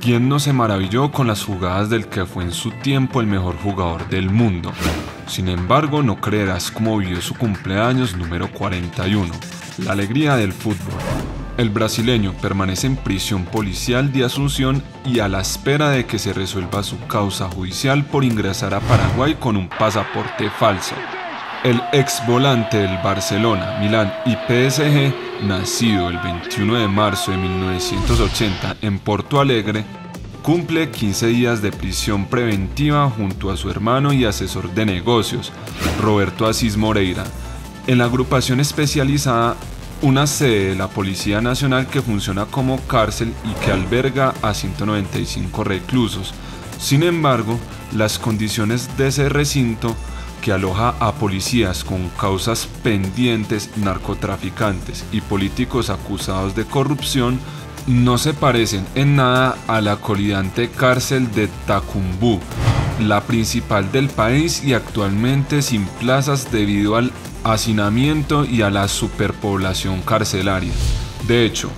¿Quién no se maravilló con las jugadas del que fue en su tiempo el mejor jugador del mundo? Sin embargo, no creerás cómo vivió su cumpleaños número 41, la alegría del fútbol. El brasileño permanece en prisión policial de Asunción y a la espera de que se resuelva su causa judicial por ingresar a Paraguay con un pasaporte falso. El ex volante del Barcelona, Milán y PSG, nacido el 21 de marzo de 1980 en Porto Alegre, cumple 15 días de prisión preventiva junto a su hermano y asesor de negocios, Roberto Assis Moreira, en la Agrupación Especializada, una sede de la Policía Nacional que funciona como cárcel y que alberga a 195 reclusos. Sin embargo, las condiciones de ese recinto, que aloja a policías con causas pendientes, narcotraficantes y políticos acusados de corrupción, no se parecen en nada a la colindante cárcel de Tacumbú, la principal del país y actualmente sin plazas debido al hacinamiento y a la superpoblación carcelaria. De hecho,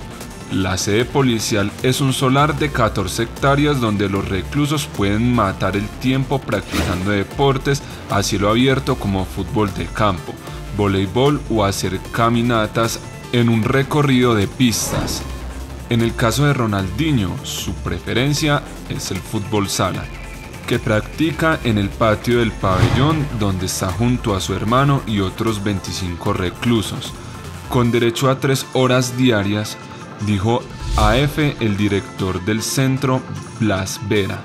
la sede policial es un solar de 14 hectáreas donde los reclusos pueden matar el tiempo practicando deportes a cielo abierto como fútbol de campo, voleibol o hacer caminatas en un recorrido de pistas. En el caso de Ronaldinho, su preferencia es el fútbol sala, que practica en el patio del pabellón donde está junto a su hermano y otros 25 reclusos. Con derecho a 3 horas diarias, dijo a EFE el director del centro, Blas Vera.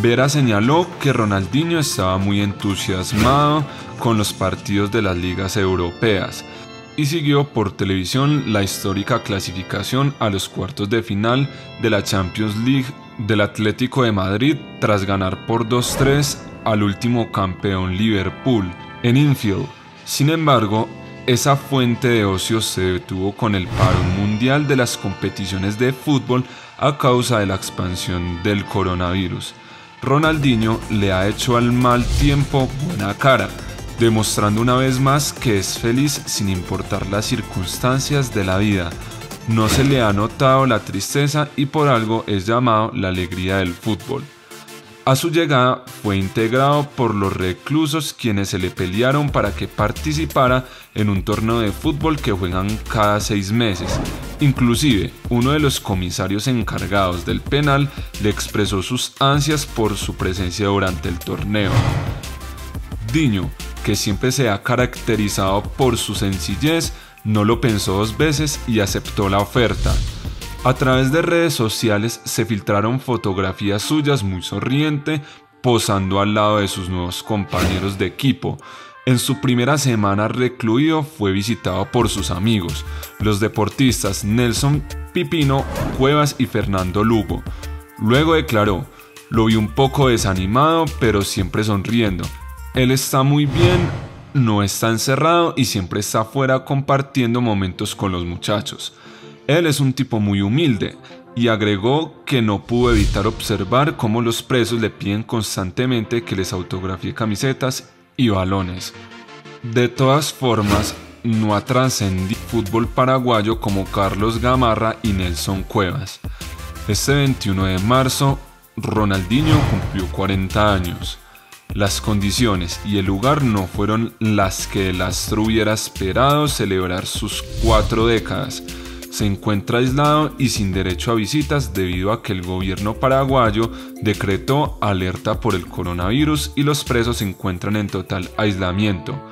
Vera señaló que Ronaldinho estaba muy entusiasmado con los partidos de las ligas europeas y siguió por televisión la histórica clasificación a los cuartos de final de la Champions League del Atlético de Madrid tras ganar por 2-3 al último campeón Liverpool en Anfield. Sin embargo, esa fuente de ocio se detuvo con el parón mundial de las competiciones de fútbol a causa de la expansión del coronavirus. Ronaldinho le ha hecho al mal tiempo buena cara, demostrando una vez más que es feliz sin importar las circunstancias de la vida. No se le ha notado la tristeza y por algo es llamado la alegría del fútbol. A su llegada fue integrado por los reclusos quienes se le pelearon para que participara en un torneo de fútbol que juegan cada 6 meses. Inclusive, uno de los comisarios encargados del penal le expresó sus ansias por su presencia durante el torneo. Diño, que siempre se ha caracterizado por su sencillez, no lo pensó 2 veces y aceptó la oferta. A través de redes sociales se filtraron fotografías suyas muy sonriente, posando al lado de sus nuevos compañeros de equipo. En su primera semana recluido fue visitado por sus amigos, los deportistas Nelson Pipino Cuevas y Fernando Lugo. Luego declaró: "Lo vi un poco desanimado, pero siempre sonriendo. Él está muy bien. No está encerrado y siempre está afuera compartiendo momentos con los muchachos. Él es un tipo muy humilde", y agregó que no pudo evitar observar cómo los presos le piden constantemente que les autografíe camisetas y balones. De todas formas, no ha trascendido el fútbol paraguayo como Carlos Gamarra y Nelson Cuevas. Este 21 de marzo, Ronaldinho cumplió 40 años. Las condiciones y el lugar no fueron las que el astro hubiera esperado celebrar sus 4 décadas. Se encuentra aislado y sin derecho a visitas debido a que el gobierno paraguayo decretó alerta por el coronavirus y los presos se encuentran en total aislamiento.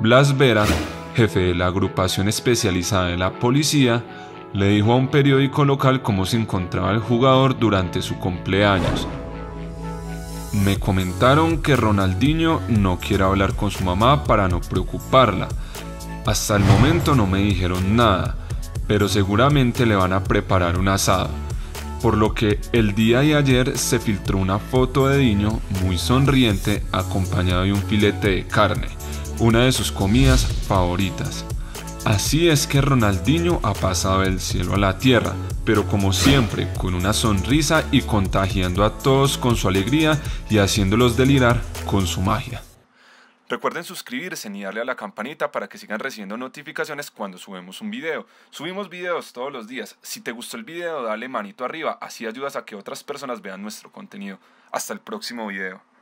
Blas Vera, jefe de la Agrupación Especializada de la Policía, le dijo a un periódico local cómo se encontraba el jugador durante su cumpleaños. "Me comentaron que Ronaldinho no quiere hablar con su mamá para no preocuparla. Hasta el momento no me dijeron nada, pero seguramente le van a preparar un asado". Por lo que el día de ayer se filtró una foto de Dinho muy sonriente acompañado de un filete de carne, una de sus comidas favoritas. Así es que Ronaldinho ha pasado del cielo a la tierra, pero como siempre, con una sonrisa y contagiando a todos con su alegría y haciéndolos delirar con su magia. Recuerden suscribirse y darle a la campanita para que sigan recibiendo notificaciones cuando subimos un video. Subimos videos todos los días. Si te gustó el video, dale manito arriba, así ayudas a que otras personas vean nuestro contenido. Hasta el próximo video.